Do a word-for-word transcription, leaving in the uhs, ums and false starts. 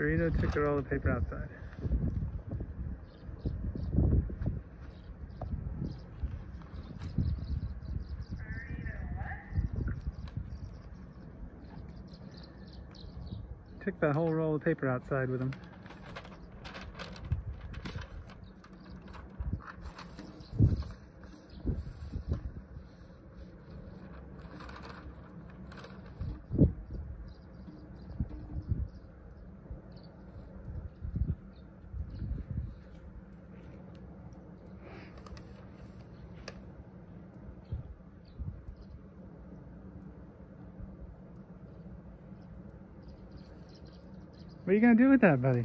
Burrito took a roll of paper outside. Took that whole roll of paper outside with him. What are you gonna do with that, buddy?